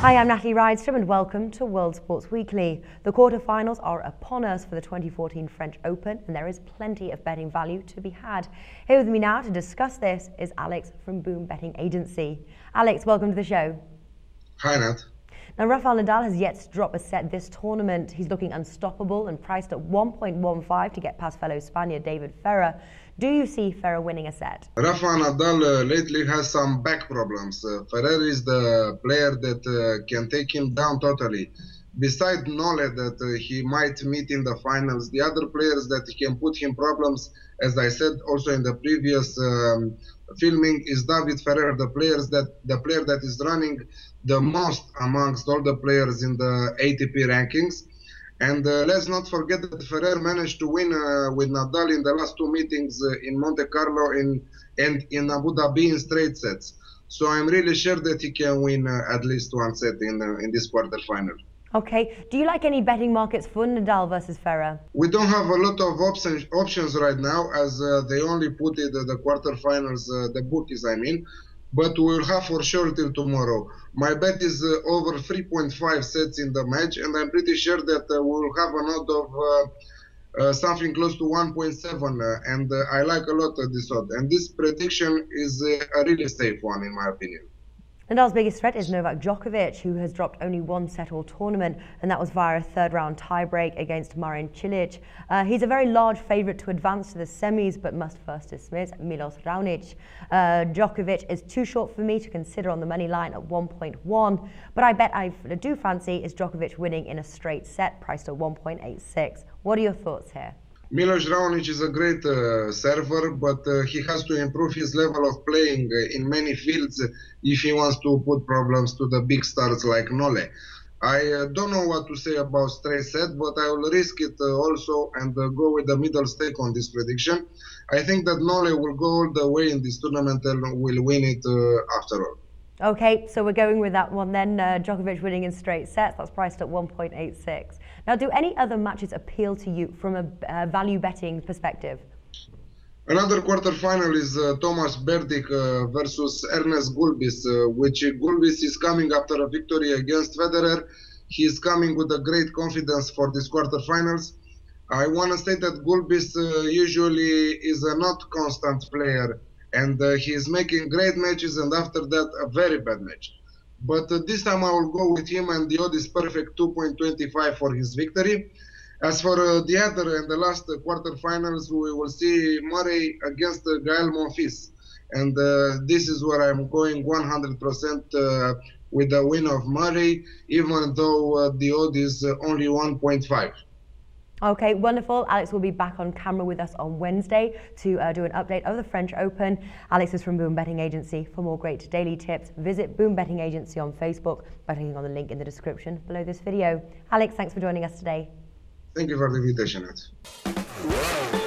Hi, I'm Natalie Rydstrom and welcome to World Sports Weekly. The quarterfinals are upon us for the 2014 French Open and there is plenty of betting value to be had. Here with me now to discuss this is Alex from Boom Betting Agency. Alex, welcome to the show. Hi, Nat. Now, Rafael Nadal has yet to drop a set this tournament. He's looking unstoppable and priced at 1.15 to get past fellow Spaniard David Ferrer. Do you see Ferrer winning a set? Rafael Nadal lately has some back problems. Ferrer is the player that can take him down totally. Besides Nadal that he might meet in the finals, the other players that can put him problems, as I said also in the previous filming, is David Ferrer, the player that is running the most amongst all the players in the ATP rankings. And let's not forget that Ferrer managed to win with Nadal in the last two meetings in Monte Carlo and in Abu Dhabi in straight sets. So I'm really sure that he can win at least one set in this quarterfinal. Okay, do you like any betting markets for Nadal versus Ferrer? We don't have a lot of options right now, as they only put it the quarterfinals, the bookies I mean, but we'll have for sure till tomorrow. My bet is over 3.5 sets in the match, and I'm pretty sure that we'll have an odd of something close to 1.7, and I like a lot of this odd, and this prediction is a really safe one in my opinion. Nadal's biggest threat is Novak Djokovic, who has dropped only one set all tournament, and that was via a third-round tiebreak against Marin Cilic. He's a very large favourite to advance to the semis, but must first dismiss Milos Raonic. Djokovic is too short for me to consider on the money line at 1.1, but I bet I do fancy is Djokovic winning in a straight set, priced at 1.86. What are your thoughts here? Milos Raonic is a great server, but he has to improve his level of playing in many fields if he wants to put problems to the big stars like Nadal. I don't know what to say about straight set, but I will risk it also and go with the middle stake on this prediction. I think that Nadal will go all the way in this tournament and will win it after all. Okay, so we're going with that one then. Djokovic winning in straight sets, that's priced at 1.86. Now, do any other matches appeal to you from a value betting perspective? Another quarterfinal is Tomas Berdych versus Ernest Gulbis, which Gulbis is coming after a victory against Federer. He is coming with a great confidence for these quarterfinals. I want to say that Gulbis usually is a not constant player, and he is making great matches and after that a very bad match. But this time I will go with him and the odd is perfect 2.25 for his victory. As for the other and the last quarterfinals, we will see Murray against Gaël Monfils. And this is where I'm going 100% with the win of Murray, even though the odd is only 1.5. Okay, wonderful. Alex will be back on camera with us on Wednesday to do an update of the French Open. Alex is from Boom Betting Agency. For more great daily tips, visit Boom Betting Agency on Facebook by clicking on the link in the description below this video. Alex, thanks for joining us today. Thank you for the invitation, Nat.